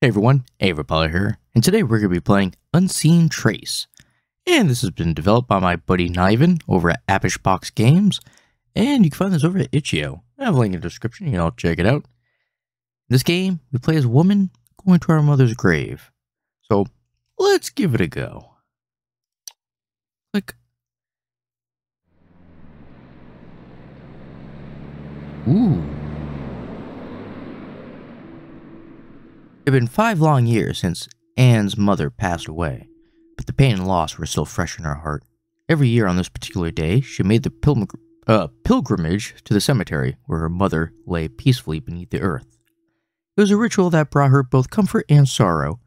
Hey everyone, AvaPolly here, and today we're going to be playing Unseen Trace. And this has been developed by my buddy Niven over at Appish Box Games, and you can find this over at Itch.io. I have a link in the description, you can all check it out. In this game, we play as a woman going to our mother's grave. So, let's give it a go. Click. Ooh. It had been 5 long years since Anne's mother passed away, but the pain and loss were still fresh in her heart. Every year on this particular day, she made the pilgrimage to the cemetery where her mother lay peacefully beneath the earth. It was a ritual that brought her both comfort and sorrow,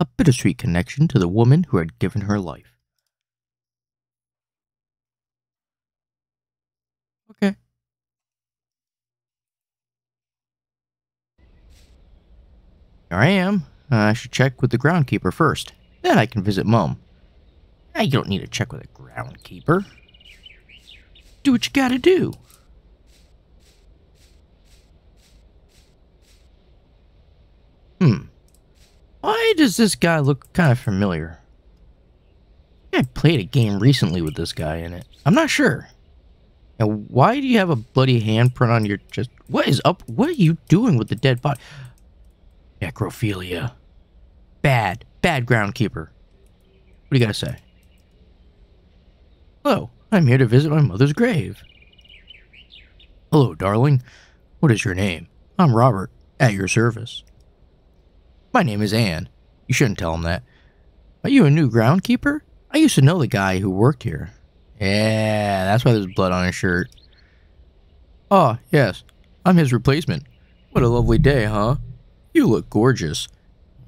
a bittersweet connection to the woman who had given her life. Okay. Here I am. I should check with the groundkeeper first. Then I can visit Mum. I don't need to check with a groundkeeper. Do what you gotta do. Why does this guy look kind of familiar? I played a game recently with this guy in it. I'm not sure. Now, why do you have a bloody handprint on your chest? What is up? What are you doing with the dead body? Necrophilia. Bad groundkeeper. What do you gotta say? Hello, I'm here to visit my mother's grave. Hello, darling. What is your name? I'm Robert, at your service. My name is Anne. You shouldn't tell him that. Are you a new groundkeeper? I used to know the guy who worked here. Yeah, that's why there's blood on his shirt. Ah, yes. I'm his replacement. What a lovely day, huh? You look gorgeous.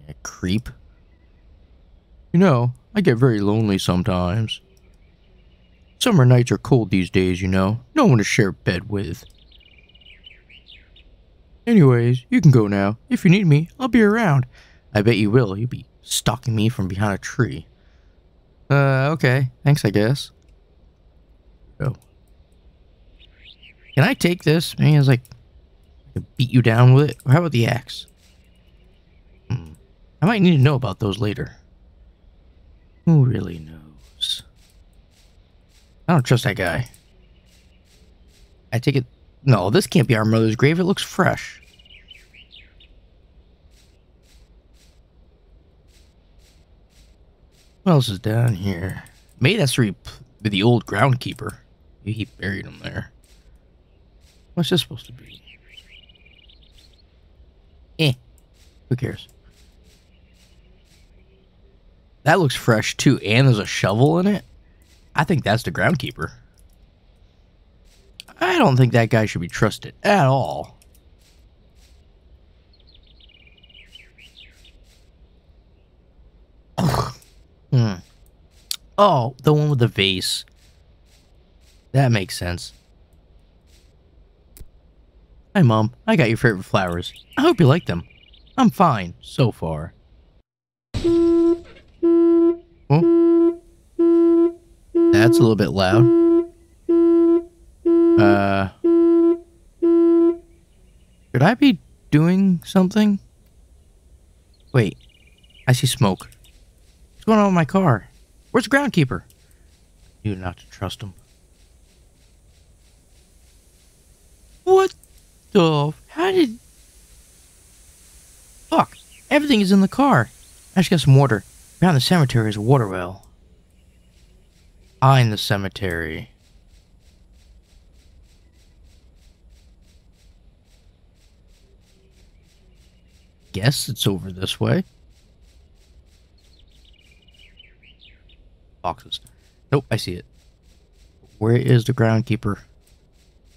Yeah, creep. You know, I get very lonely sometimes. Summer nights are cold these days, you know. No one to share bed with. Anyways, you can go now. If you need me, I'll be around. I bet you will. You'll be stalking me from behind a tree. Okay. Thanks, I guess. Oh. Can I take this? I mean, it's like, I can beat you down with it. Or how about the axe? I might need to know about those later. Who really knows? I don't trust that guy. I take it. No, this can't be our mother's grave. It looks fresh. What else is down here? Maybe that's the old groundkeeper. He buried him there. What's this supposed to be? Who cares? That looks fresh too, and there's a shovel in it. I think that's the groundkeeper. I don't think that guy should be trusted at all. Oh, the one with the vase. That makes sense. Hi, Mom. I got your favorite flowers. I hope you like them. I'm fine so far. Oh. That's a little bit loud. Should I be doing something? Wait, I see smoke. What's going on with my car? Where's the groundkeeper? I knew not to trust him. What the? How did? Fuck! Everything is in the car. I just got some water. Around the cemetery is a water well. Behind the cemetery. Guess it's over this way. Boxes. Nope, I see it. Where is the groundkeeper?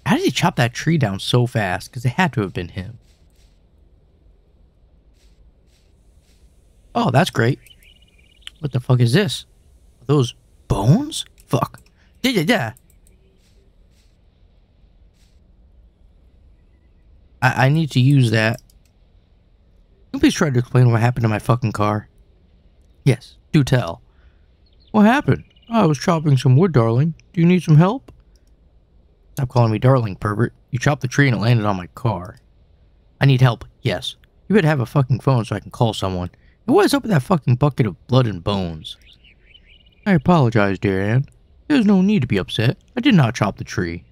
How did he chop that tree down so fast? Because it had to have been him. Oh, that's great. What the fuck is this? Are those bones? Fuck. Da-da-da. I need to use that. Can you please try to explain what happened to my fucking car? Yes, do tell. What happened? I was chopping some wood, darling. Do you need some help? Stop calling me darling, pervert. You chopped the tree and it landed on my car. I need help. Yes. You better have a fucking phone so I can call someone. And what is up with that fucking bucket of blood and bones? I apologize, dear Anne. There's no need to be upset. I did not chop the tree.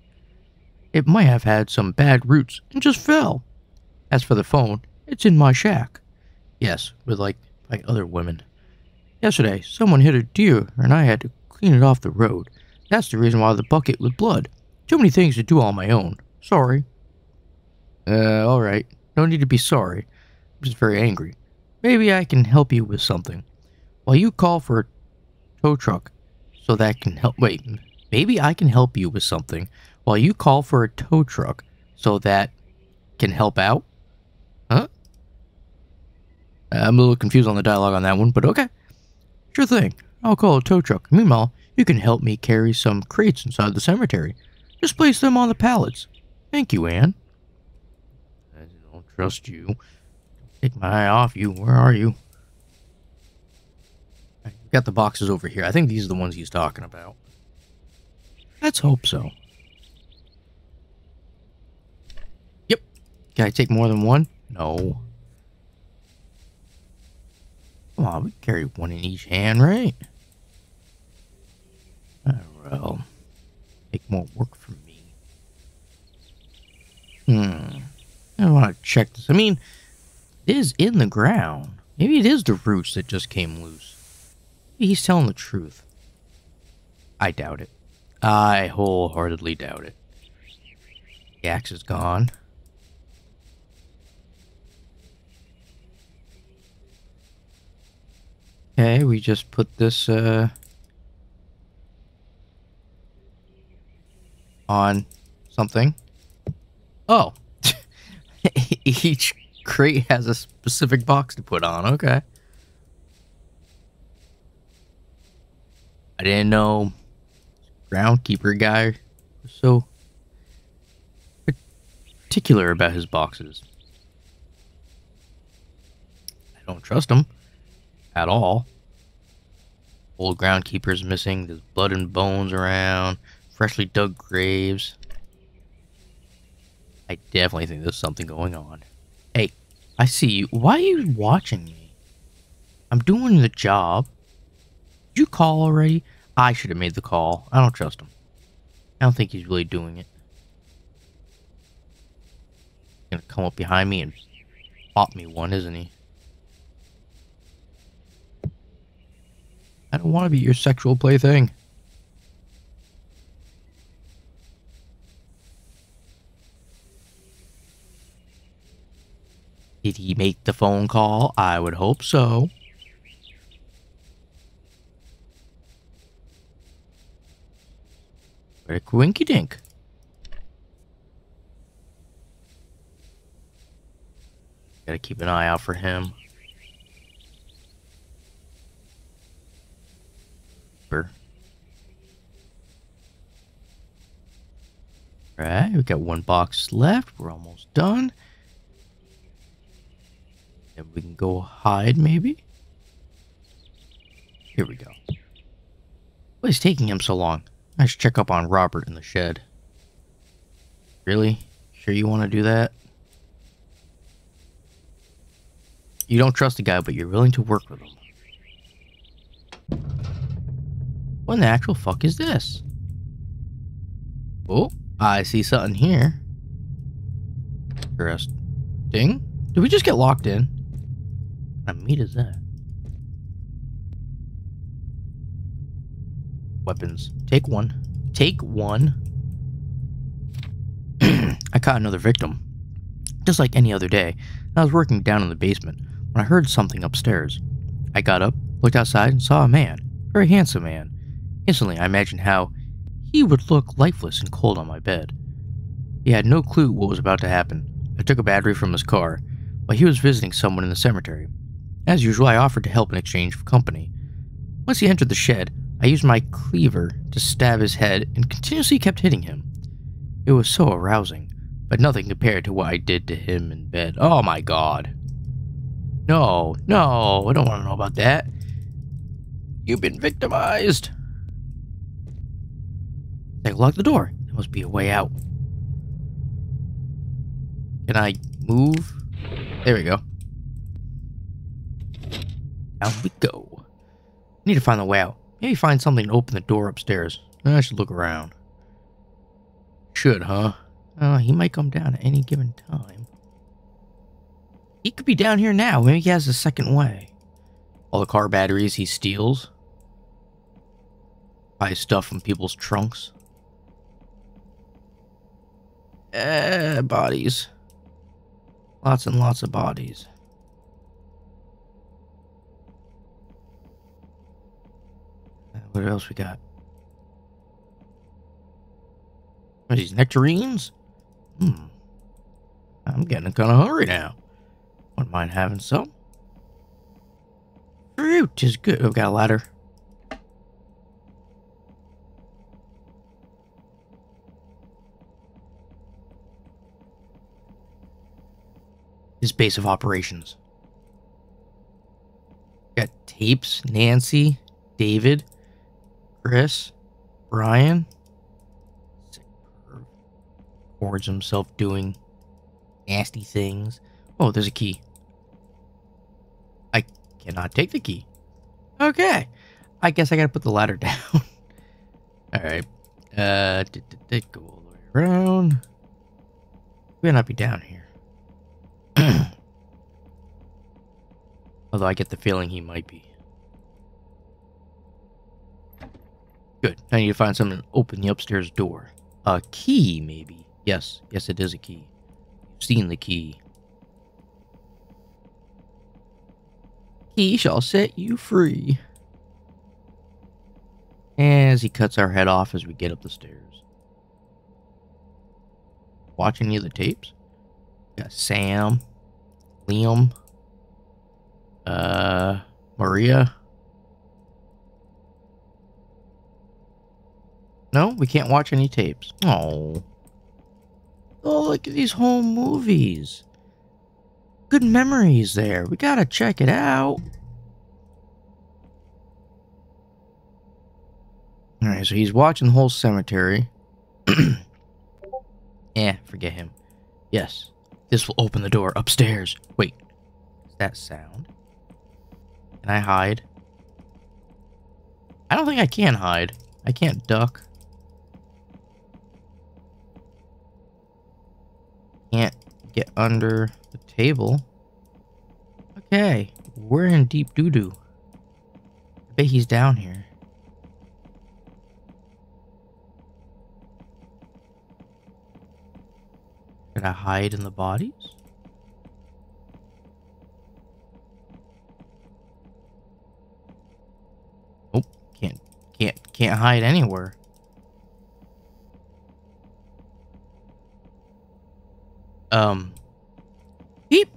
It might have had some bad roots and just fell. As for the phone, it's in my shack. Yes, with like other women. Yesterday, someone hit a deer and I had to clean it off the road. That's the reason why the bucket was blood. Too many things to do on my own. Sorry. Alright. No need to be sorry. I'm just very angry. Maybe I can help you with something. While you call for a tow truck so that can help... Wait. Maybe I can help you with something while you call for a tow truck so that can help out? Huh? I'm a little confused on the dialogue on that one, but okay. Sure thing. I'll call a tow truck. Meanwhile, you can help me carry some crates inside the cemetery. Just place them on the pallets. Thank you, Anne. I don't trust you. Take my eye off you. Where are you? I've got the boxes over here. I think these are the ones he's talking about. Let's hope so. Yep. Can I take more than one? No. Come on, we can carry one in each hand, right? Well, make more work for me. I want to check this. I mean, it is in the ground. Maybe it is the roots that just came loose. Maybe he's telling the truth. I doubt it. I wholeheartedly doubt it. The axe is gone. Okay, we just put this, on something. Oh. Each crate has a specific box to put on. Okay. I didn't know groundkeeper guy was so particular about his boxes. I don't trust him at all. Old groundkeeper's missing. There's blood and bones around. Freshly dug graves. I definitely think there's something going on. Hey, I see you. Why are you watching me? I'm doing the job. Did you call already? I should have made the call. I don't trust him. I don't think he's really doing it. He's gonna come up behind me and pop me one, isn't he? I don't want to be your sexual plaything. Did he make the phone call? I would hope so. What a coinky-dink. Gotta keep an eye out for him. Alright, we got one box left. We're almost done. And we can go hide, maybe? Here we go. What is taking him so long? I should check up on Robert in the shed. Really? Sure you want to do that? You don't trust the guy, but you're willing to work with him. What in the actual fuck is this? Oh, I see something here. Interesting. Did we just get locked in? What meat is that? Weapons. Take one. Take one. I caught another victim. Just like any other day, I was working down in the basement when I heard something upstairs. I got up, looked outside, and saw a man. A very handsome man. Instantly, I imagined how he would look lifeless and cold on my bed. He had no clue what was about to happen. I took a battery from his car while he was visiting someone in the cemetery. As usual, I offered to help in exchange for company. Once he entered the shed, I used my cleaver to stab his head and continuously kept hitting him. It was so arousing, but nothing compared to what I did to him in bed. Oh my god. No, no, I don't want to know about that. You've been victimized. I locked the door. Must be a way out. Can I move? There we go. Down we go. Need to find the way out. Maybe find something to open the door upstairs. I should look around. Should, huh? He might come down at any given time. He could be down here now. Maybe he has a second way. All the car batteries he steals. Buys stuff from people's trunks. Bodies. Lots and lots of bodies. What else we got? What are these, nectarines? I'm getting kind of hungry now. Wouldn't mind having some. Fruit is good. Oh, got a ladder. His base of operations. Got tapes, Nancy, David, Chris, Brian. Records himself doing nasty things. Oh, there's a key. I cannot take the key. Okay. I guess I gotta put the ladder down. Alright. Go all the way around. We may not be down here. Although I get the feeling he might be. Good. I need to find something to open the upstairs door. A key, maybe. Yes. Yes, it is a key. You've seen the key. He shall set you free. As he cuts our head off as we get up the stairs. Watch any of the tapes? Got Sam, Liam, Maria. No, we can't watch any tapes. Oh. Oh, look at these home movies. Good memories there. We gotta check it out. Alright, so he's watching the whole cemetery. Yeah, forget him. Yes. This will open the door upstairs. Wait. Is that sound? Can I hide? I don't think I can hide. I can't duck. Can't get under the table. Okay, we're in deep doo-doo. I bet he's down here. Did I hide in the bodies? Nope, can't hide anywhere. Beep.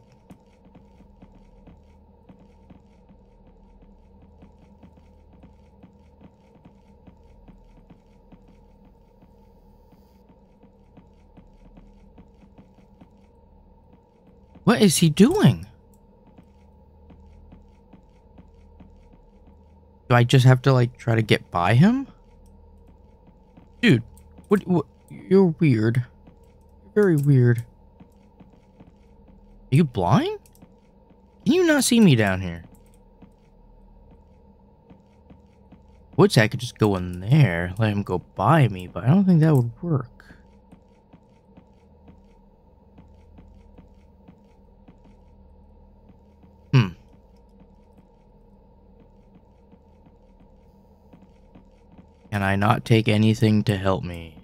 What is he doing? Do I just have to like try to get by him? Dude, what you're weird. You're very weird. Are you blind? Can you not see me down here? Which I could just go in there, let him go by me, but I don't think that would work. Can I not take anything to help me?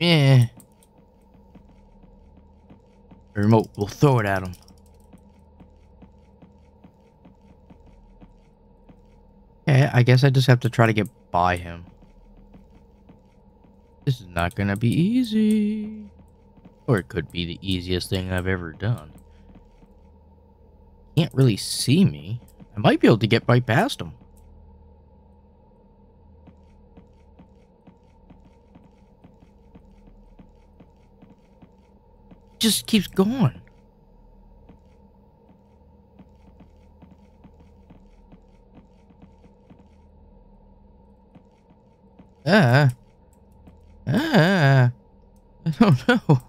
Yeah. The remote, we'll throw it at him. Okay, I guess I just have to try to get by him. This is not gonna be easy. Or it could be the easiest thing I've ever done. Can't really see me. I might be able to get right past him. Just keeps going. I don't know.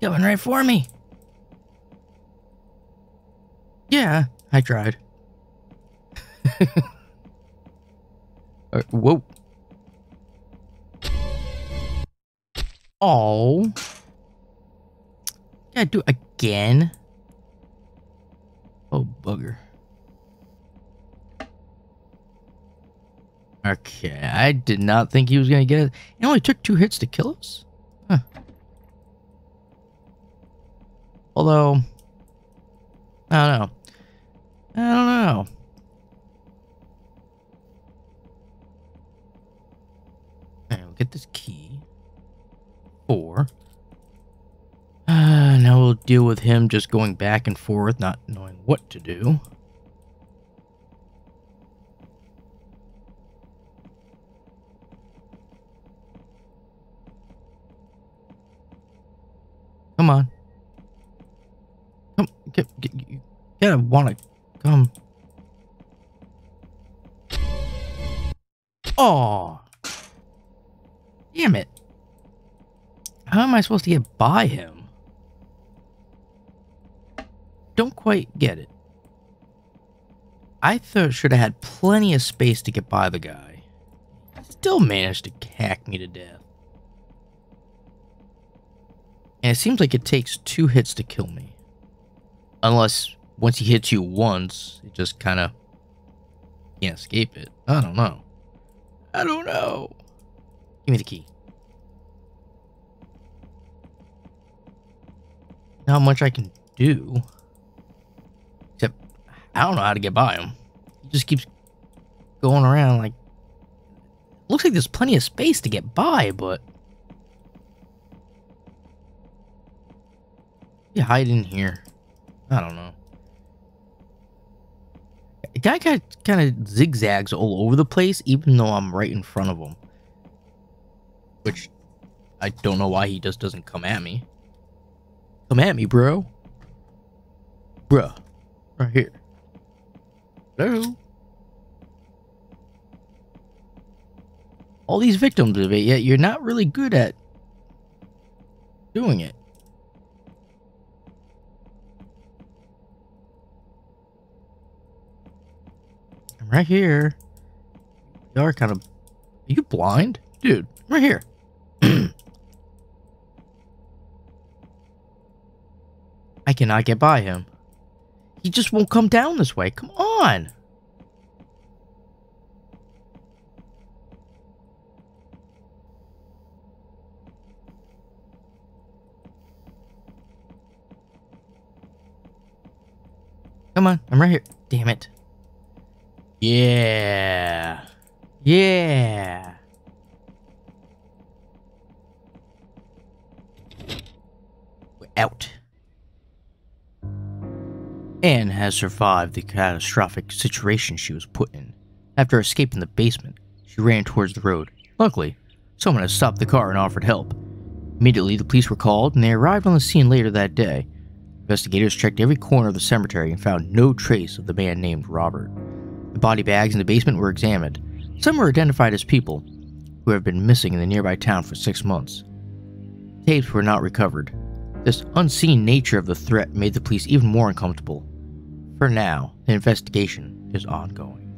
Coming right for me. Yeah, I tried. Whoa. Oh. Gotta do it again. Oh, bugger. Okay, I did not think he was gonna get it. It only took 2 hits to kill us? Huh. Although, I don't know. Alright, we'll get this key. 4. Now we'll deal with him just going back and forth, not knowing what to do. Come on. Come, you gotta wanna come. Oh, damn it. How am I supposed to get by him? Don't quite get it. I should have had plenty of space to get by the guy. Still managed to hack me to death. And it seems like it takes 2 hits to kill me. Unless once he hits you once, it just kind of can't escape it. I don't know. Give me the key. Not much I can do. Except, I don't know how to get by him. He just keeps going around like... Looks like there's plenty of space to get by, but... You hide in here. I don't know. The guy kind of zigzags all over the place, even though I'm right in front of him. Which, I don't know why he just doesn't come at me. Come at me, bro. Bruh. Right here. Hello? All these victims of it, yet you're not really good at doing it. I'm right here. You are kind of... Are you blind? Dude, I'm right here. I cannot get by him. He just won't come down this way. Come on. Come on. I'm right here. Damn it. Yeah. Yeah. We're out. Anne has survived the catastrophic situation she was put in. After escaping the basement, she ran towards the road. Luckily, someone had stopped the car and offered help. Immediately, the police were called, and they arrived on the scene later that day. Investigators checked every corner of the cemetery and found no trace of the man named Robert. The body bags in the basement were examined. Some were identified as people who have been missing in the nearby town for 6 months. Tapes were not recovered. This unseen nature of the threat made the police even more uncomfortable. For now, the investigation is ongoing.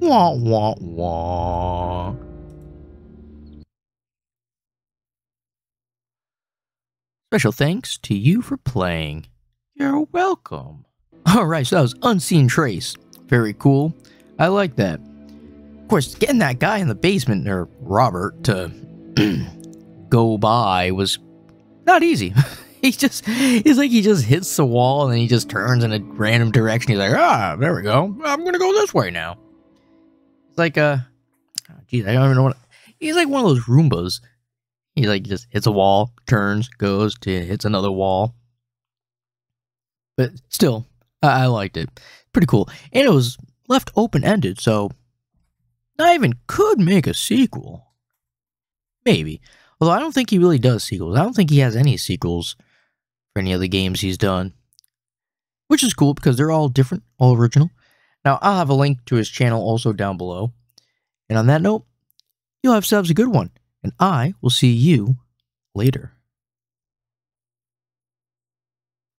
Wah, wah, wah. Special thanks to you for playing. You're welcome. Alright, so that was Unseen Trace. Very cool. I like that. Of course, getting that guy in the basement, or Robert, to go by was not easy. It's like he just hits the wall and then he just turns in a random direction. He's like, ah, there we go. I'm going to go this way now. It's like, geez, I don't even know what. He's like one of those Roombas. He like just hits a wall, turns, goes to hits another wall. But still, I liked it. Pretty cool. And it was left open-ended, so Niven could make a sequel. Maybe. Although I don't think he really does sequels. I don't think he has any sequels for any of the games he's done. Which is cool because they're all different, all original. Now I'll have a link to his channel also down below. And on that note, You'll have yourselves a good one, and I will see you later.